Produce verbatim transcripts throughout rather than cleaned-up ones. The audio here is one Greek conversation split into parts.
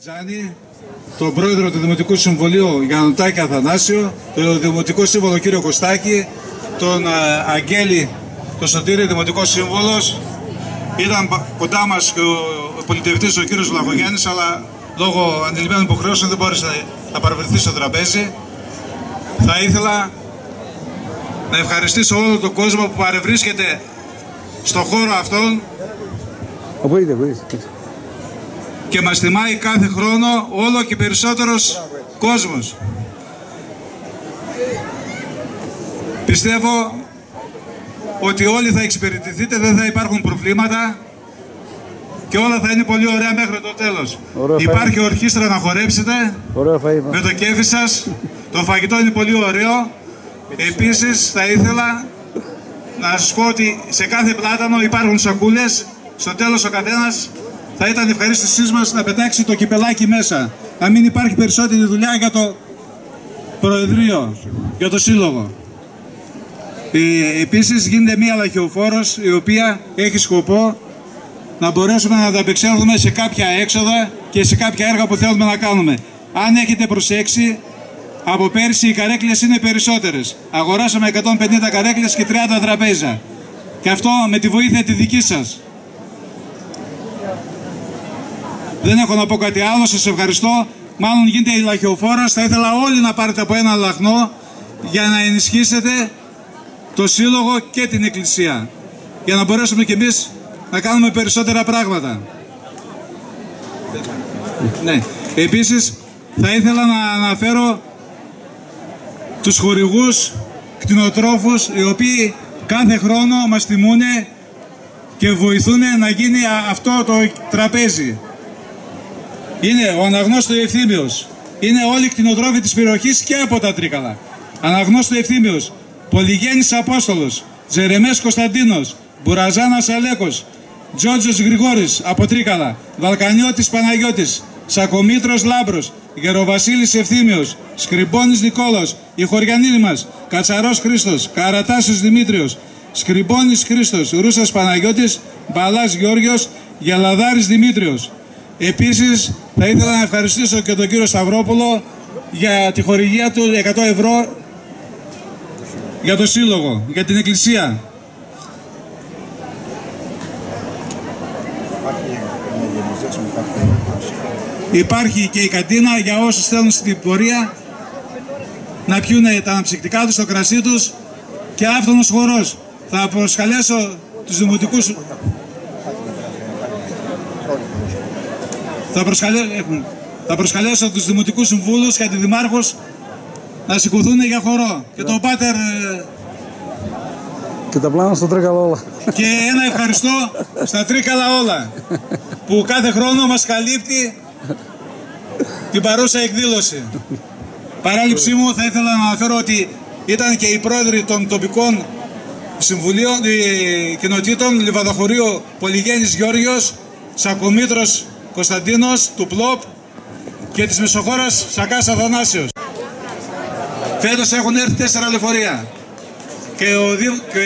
Τζάνι, τον πρόεδρο του Δημοτικού Συμβουλίου Γιάνοντάκη Αθανάσιο, τον Δημοτικό Σύμβολο κύριο Κωστάκη, τον Αγγέλη, τον Σωτήρη, Δημοτικό Σύμβολος. Ήταν κοντά μας και ο πολιτευτής ο κύριος Λαγογιάννης, αλλά λόγω αντιλημμένων υποχρεώσεων δεν μπόρεσε να παρευρεθεί στο τραπέζι. Θα ήθελα να ευχαριστήσω όλο τον κόσμο που παρευρίσκεται στον χώρο αυτόν και μας τιμάει κάθε χρόνο όλο και περισσότερος κόσμος. Πιστεύω ότι όλοι θα εξυπηρετηθείτε, δεν θα υπάρχουν προβλήματα και όλα θα είναι πολύ ωραία μέχρι το τέλος. Ωραία, υπάρχει ορχήστρα να χορέψετε. Ωραία, με το κέφι σας. Το φαγητό είναι πολύ ωραίο. Επίσης θα ήθελα να σας πω ότι σε κάθε πλάτανο υπάρχουν σακούλες. Στο τέλος ο καθένας θα ήταν ευχαρίστησής μας να πετάξει το κυπελάκι μέσα. Να μην υπάρχει περισσότερη δουλειά για το Προεδρείο, για το Σύλλογο. Ε, επίσης γίνεται μία λαχιοφόρος η οποία έχει σκοπό να μπορέσουμε να ανταπεξέλθουμε σε κάποια έξοδα και σε κάποια έργα που θέλουμε να κάνουμε. Αν έχετε προσέξει, από πέρσι οι καρέκλες είναι περισσότερες. Αγοράσαμε εκατόν πενήντα καρέκλες και τριάντα τραπέζια. Και αυτό με τη βοήθεια τη δική σας. Δεν έχω να πω κάτι άλλο, σας ευχαριστώ. Μάλλον γίνεται η λαχιοφόρος. Θα ήθελα όλοι να πάρετε από ένα λαχνό για να ενισχύσετε το Σύλλογο και την Εκκλησία, για να μπορέσουμε κι εμείς να κάνουμε περισσότερα πράγματα. Ναι. Επίσης θα ήθελα να αναφέρω τους χορηγούς, κτηνοτρόφους, οι οποίοι κάθε χρόνο μας τιμούν και βοηθούν να γίνει αυτό το τραπέζι. Είναι ο Αναγνώστου Ευθύμιος, είναι όλοι οι κτηνοτρόφοι της περιοχής και από τα Τρίκαλα. Αναγνώστου Ευθύμιος, Πολυγένης Απόστολος, Τζερεμέ Κωνσταντίνος, Μπουραζάνας Αλέκος, Τζότζος Γρηγόρης από Τρίκαλα, Βαλκανιώτης Παναγιώτης, Σακομήτρος Λάμπρος, Γεροβασίλης Ευθύμιος, Σκρυμπόννης Νικόλος, οι χωριανοί μας, Κατσαρός Χρήστος, Καρατάσος Δημήτριος, Σκρυμπώνης Χρήστος, Ρούσας Παναγιώτης, Μπαλάς Γιώργιος, Γελαδάρης Δημήτριος. Επίσης θα ήθελα να ευχαριστήσω και τον κύριο Σταυρόπουλο για τη χορηγία του εκατό ευρώ για το Σύλλογο, για την Εκκλησία. Υπάρχει και η καντίνα για όσους θέλουν στην πορεία να πιούν τα αναψυκτικά τους, το κρασί τους και άφθονος χορός. Θα προσκαλέσω τους δημοτικούς... Θα, προσκαλέ... θα προσκαλέσω τους δημοτικούς συμβούλους και αντιδημάρχους να σηκωθούν για χορό. Και τον πάτερ... Και τα πλάνα στα Τρίκαλα όλα. Και ένα ευχαριστώ στα Τρίκαλα όλα, που κάθε χρόνο μας καλύπτει την παρούσα εκδήλωση. Παράληψή μου, θα ήθελα να αναφέρω ότι ήταν και οι πρόεδροι των τοπικών συμβουλίων, κοινοτήτων, Λιβαδοχωρίου Πολυγένης Γιώργιος, Σακομήτρος Κωνσταντίνος, του Πλόπ και της Μεσοχώρας Σακάς Αθανάσιος. Φέτος έχουν έρθει τέσσερα λεωφορεία. Και, ο Δήμ, και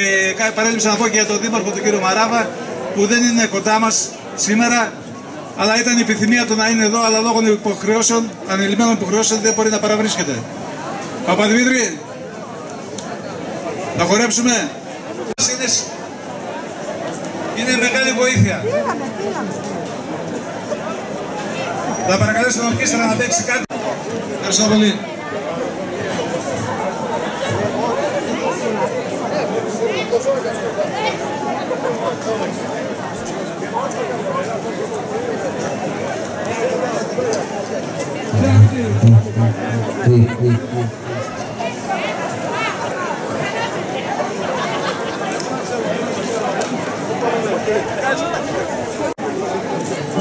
παρέλειψα να πω και για τον Δήμαρχο του κύριο Μαράβα, που δεν είναι κοντά μας σήμερα, αλλά ήταν η επιθυμία του να είναι εδώ, αλλά λόγω υποχρεώσεων, ανελημμένων υποχρεώσεων, δεν μπορεί να παραβρίσκεται. Παπαδημήτρη, θα χορέψουμε. Είναι μεγάλη βοήθεια. Θα παρακαλέσω τον ορχήστρα να παίξει κάτι. Ευχαριστώ πολύ.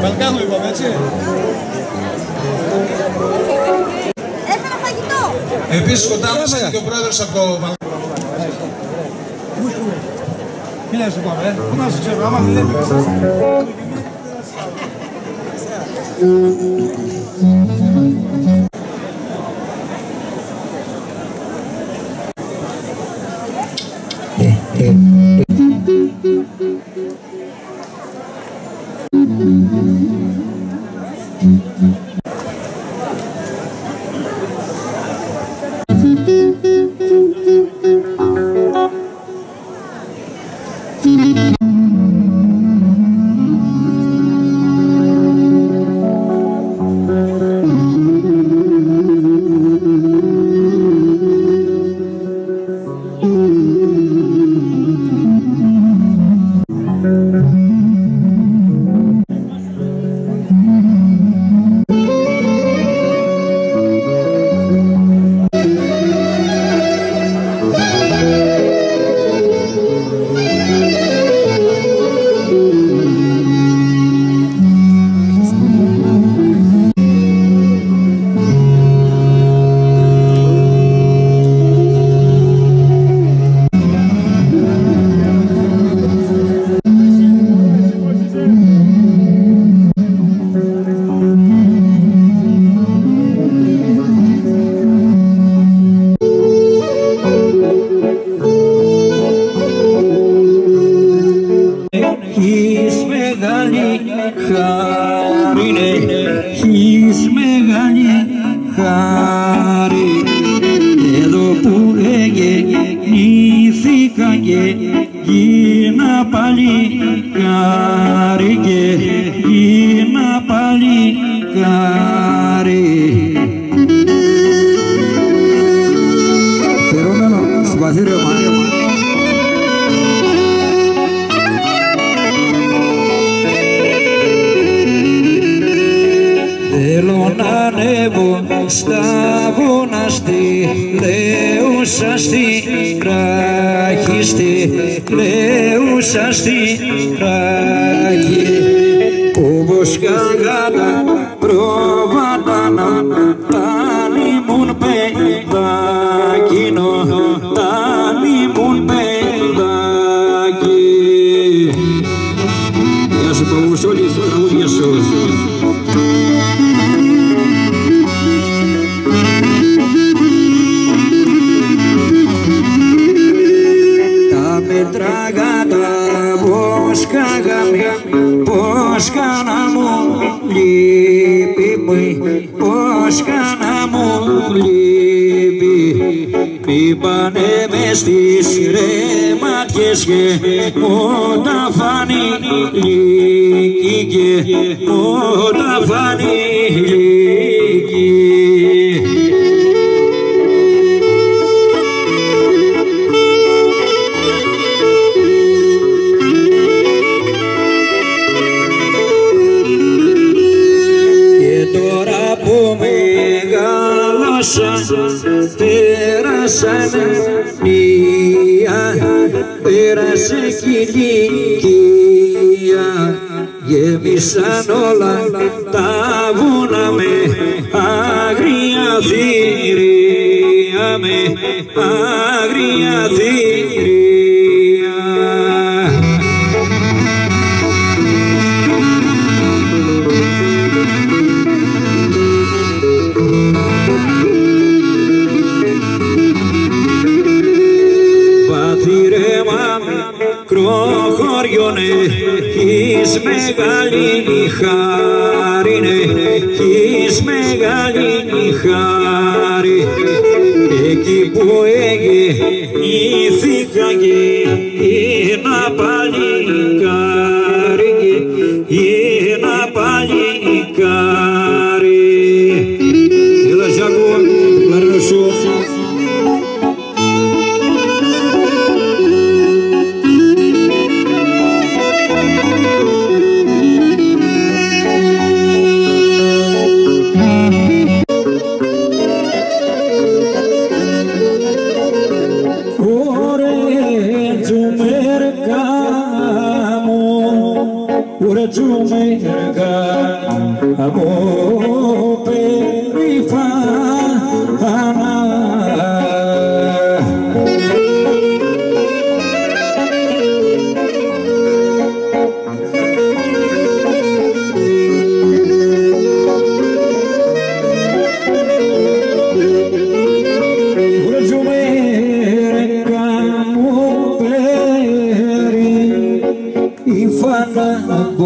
Βαλκάνο είπαμε, έτσι. Έφερα φαγητό. Επίσης κοντά μας και ο πρόεδρος από το Βαλκάνο. Μην λες το πάμε, πού να σε ξέρω, άμα δεν λέμε. έχεις μεγάλη χάρη. Εδώ που εγεννήθηκα και γίνα παλικάρι, και γίνα παλικάρι. Περόμενο στο βαθύριο Μάριο. Θέλω να ανέβω στα βουνά στη Λέουσα στη Ράχιστη, Λέουσα στη Ράχη, όπως καγάτα πρόβατα να τα λιμούν παιδάκινο, τα λιμούν παιδάκι. Για σου προβούς όλοι τους τραγούδιες σου. Πώς κανά μου λείπει, πώς κανά μου λείπει. Πήπανε μες στις ρεματιές και όταν φάνει λύκη, και όταν φάνει λύκη. Πέρασαν μία, πέρασε κυλικία, γέμισαν όλα τα βουνά με άγρια θηρία, με άγρια θηρία. Έχεις μεγάλη χάρη, έχεις μεγάλη χάρη. Εκεί που εγεννήθηκα και ένα παλικάρι, και ένα παλικάρι. Έλα Ζάκο, πλαρνό σου. Από περηφάνα βράζουμε ρεκά μου περηφάνα από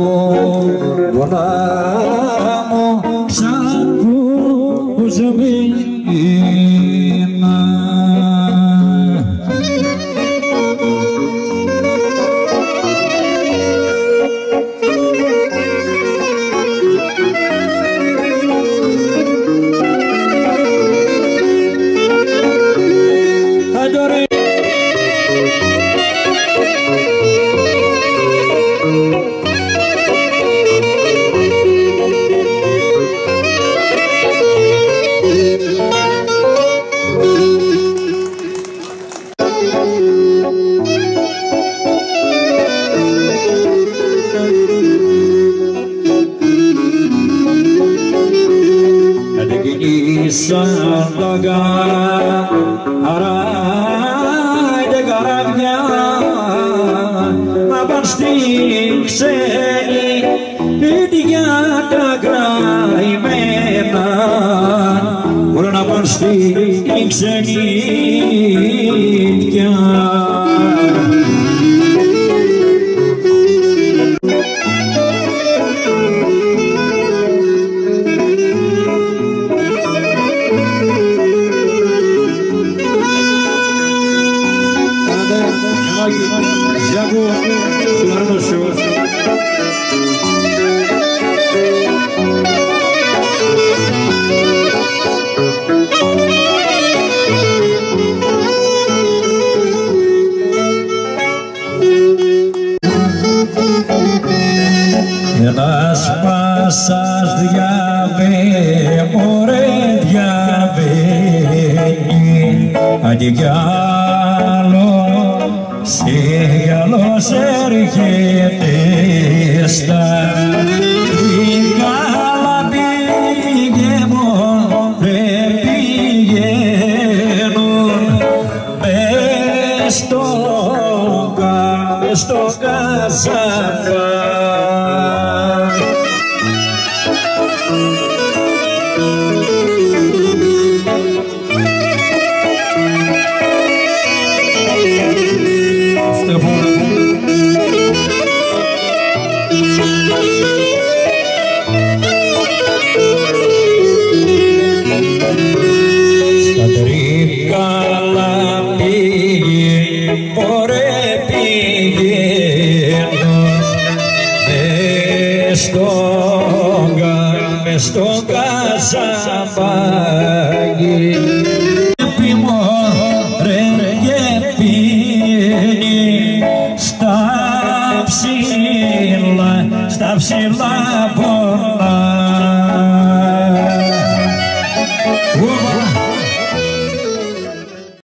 Whoa.